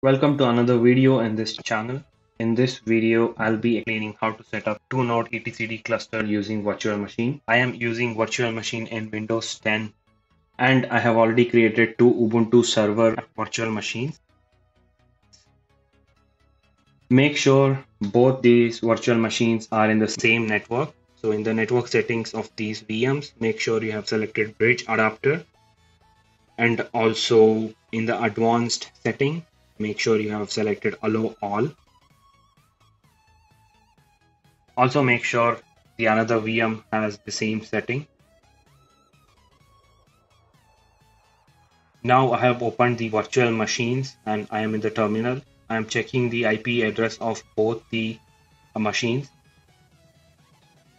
Welcome to another video in this channel. In this video, I'll be explaining how to set up two-node etcd cluster using virtual machine. I am using virtual machine in Windows 10 and I have already created two Ubuntu server virtual machines. Make sure both these virtual machines are in the same network. So in the network settings of these VMs, make sure you have selected bridge adapter, and also in the advanced setting, make sure you have selected allow all. Also make sure the another VM has the same setting. Now I have opened the virtual machines and I am in the terminal. I am checking the IP address of both the machines.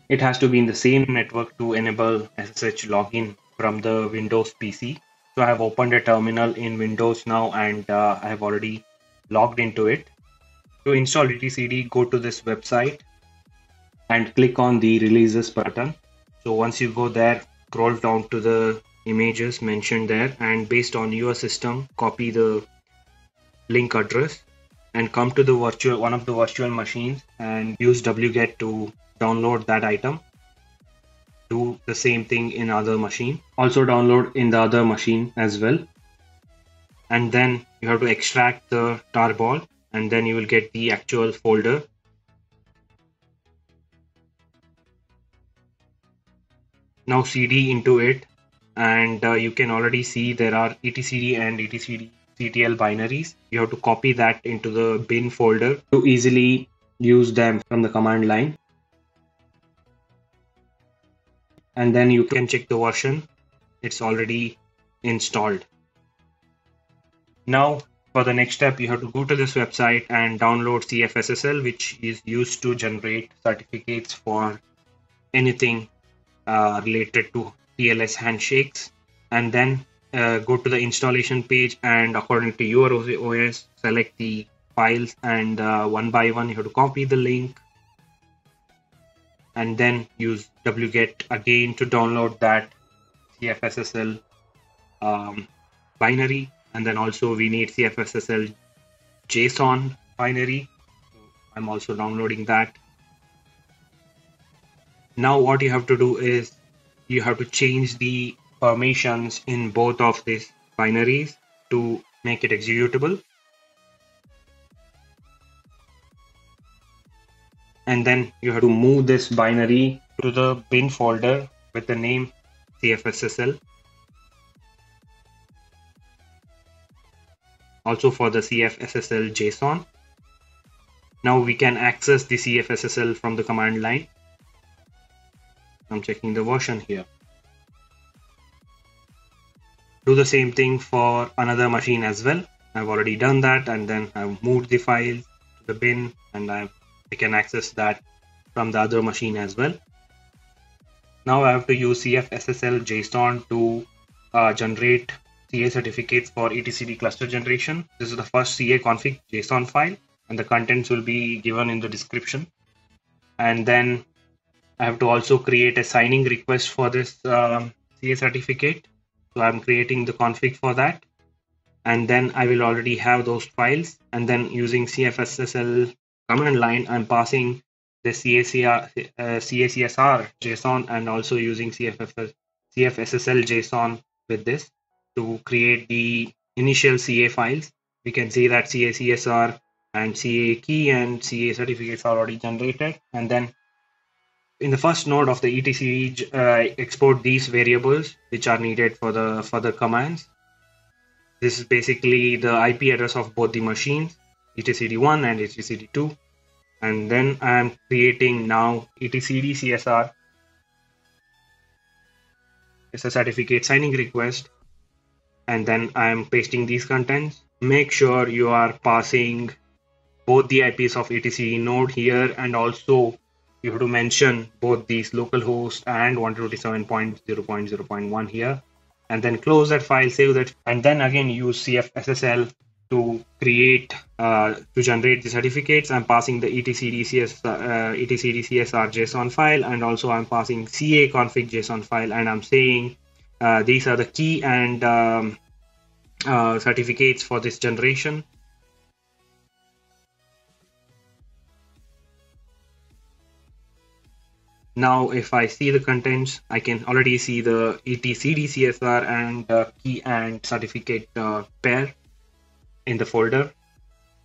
It has to be in the same network to enable SSH login from the Windows PC. So I have opened a terminal in Windows now and I have already logged into it. To install etcd, go to this website and click on the releases button. So once you go there, scroll down to the images mentioned there, and based on your system, copy the link address and come to the one of the virtual machines and use wget to download that item. Do the same thing in other machine, also download in the other machine as well, and then you have to extract the tarball and then you will get the actual folder. Now cd into it and you can already see there are etcd and etcdctl binaries. You have to copy that into the bin folder to easily use them from the command line. And then you can check the version, it's already installed. Now for the next step, you have to go to this website and download CFSSL, which is used to generate certificates for anything related to TLS handshakes. And then go to the installation page and according to your OS, select the files and one by one you have to copy the link. And then use wget again to download that CFSSL binary. And then also we need CFSSL JSON binary. I'm also downloading that. Now what you have to do is you have to change the permissions in both of these binaries to make it executable. And then you have to move this binary to the bin folder with the name CFSSL. Also for the CFSSL JSON. Now we can access the CFSSL from the command line. I'm checking the version here. Do the same thing for another machine as well. I've already done that, and then I've moved the file to the bin and I can access that from the other machine as well. Now I have to use CFSSL JSON to generate CA certificates for etcd cluster generation. This is the first CA config JSON file and the contents will be given in the description. And then I have to also create a signing request for this CA certificate. So I'm creating the config for that. And then I will already have those files. And then using CFSSL command line, I'm passing the CACSR JSON and also using CFSSL JSON with this to create the initial CA files. We can see that CACSR and CA key and CA certificates are already generated. And then in the first node of the etcd, export these variables which are needed for the further commands. This is basically the IP address of both the machines, etcd1 and etcd2, and then I am creating now etcdcsr as a certificate signing request, and then I am pasting these contents. Make sure you are passing both the IPs of etcd node here, and also you have to mention both these localhost and 127.0.0.1 here, and then close that file, save that, and then again use CFSSL to generate the certificates. I'm passing the etcdcsr JSON file, and also I'm passing CA config JSON file, and I'm saying these are the key and certificates for this generation. Now, if I see the contents, I can already see the etcdctl and key and certificate pair in the folder.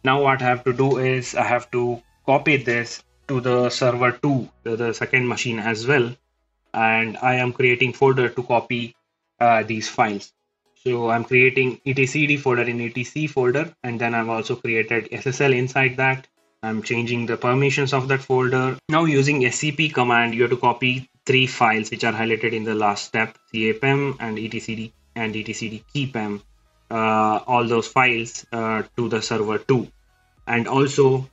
Now what I have to do is I have to copy this to the server 2, the second machine as well. And I am creating folder to copy these files. So I'm creating etcd folder in etc folder, and then I've also created SSL inside that. I'm changing the permissions of that folder. Now using scp command, you have to copy 3 files which are highlighted in the last step, capem and etcd and etcdkeypem, all those files to the server 2. And also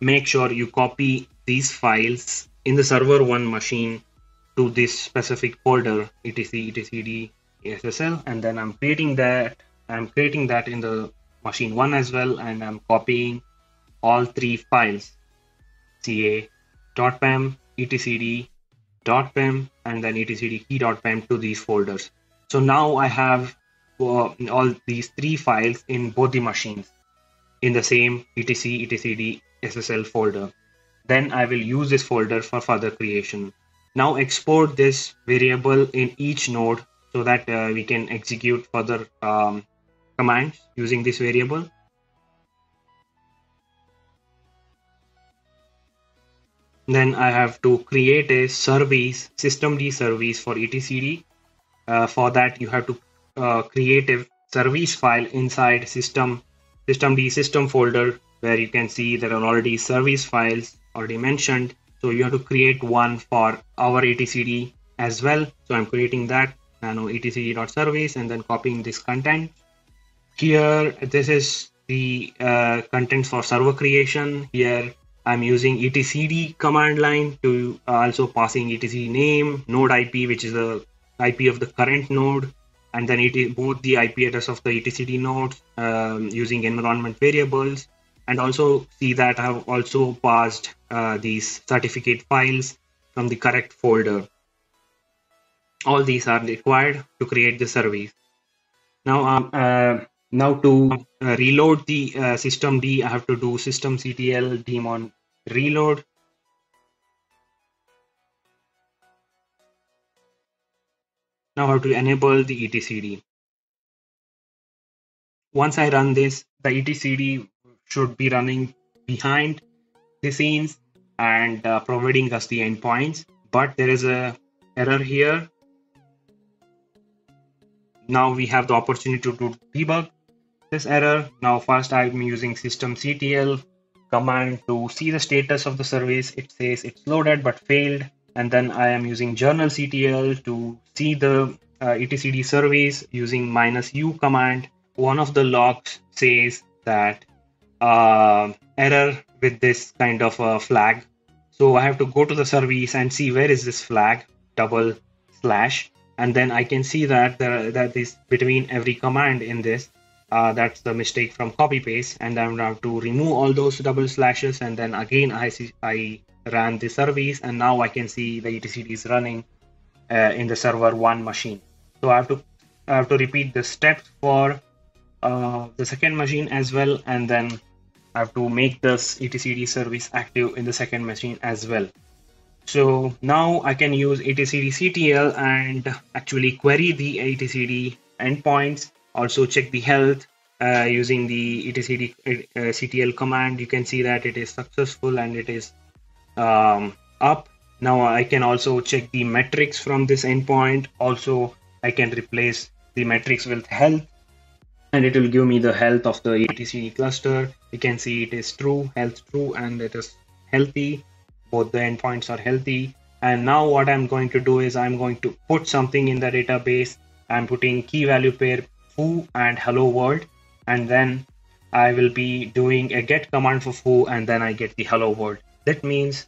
make sure you copy these files in the server 1 machine to this specific folder, etcd SSL, and then I'm creating that in the machine 1 as well, and I'm copying all 3 files, ca.pem, etcd.pem, and then etcdkey.pem to these folders. So now I have all these 3 files in both the machines in the same etcd SSL folder. Then I will use this folder for further creation. Now export this variable in each node so that we can execute further commands using this variable. Then I have to create a service, systemd service for etcd. For that, you have to create a service file inside systemd folder, where you can see there are already service files already mentioned. So you have to create one for our etcd as well. So I'm creating that, nano etcd.service, and then copying this content. Here, this is the contents for server creation. Here, I'm using etcd command line to also passing etcd name, node IP, which is the IP of the current node, and then both the IP address of the etcd nodes using environment variables. And also see that I have also passed these certificate files from the correct folder. All these are required to create the service. Now, now to reload the systemd, I have to do systemctl daemon reload. Now I have to enable the etcd. Once I run this, the etcd should be running behind the scenes and providing us the endpoints, but there is an error here. Now we have the opportunity to debug this error. Now first I'm using systemctl command to see the status of the service. It says it's loaded but failed. And then I am using journalctl to see the etcd service using -u command. One of the logs says that error with this kind of a flag. So I have to go to the service and see where is this flag, /. And then I can see that that is between every command in this. That's the mistake from copy paste. And I'm going to have to remove all those /. And then again, I ran the service, and now I can see the etcd is running in the server 1 machine. So I have to repeat the steps for the second machine as well, and then I have to make this etcd service active in the second machine as well. So now I can use etcdctl and actually query the etcd endpoints, also check the health using the etcdctl command. You can see that it is successful and it is up. Now I can also check the metrics from this endpoint. Also I can replace the metrics with health, and it will give me the health of the etcd cluster. You can see it is true, health true, and it is healthy. Both the endpoints are healthy. And now what I'm going to do is I'm going to put something in the database. I'm putting key value pair foo and hello world, and then I will be doing a get command for foo, and then I get the hello world. That means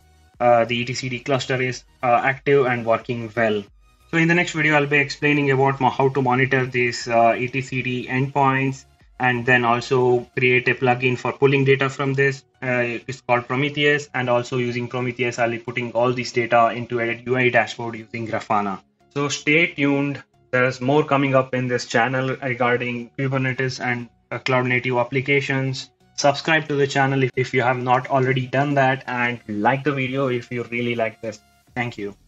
the etcd cluster is active and working well. So in the next video, I'll be explaining about how to monitor these etcd endpoints, and then also create a plugin for pulling data from this. It's called Prometheus, and also using Prometheus, I'll be putting all these data into a UI dashboard using Grafana. So stay tuned. There's more coming up in this channel regarding Kubernetes and cloud native applications. Subscribe to the channel if you have not already done that, and like the video if you really like this. Thank you.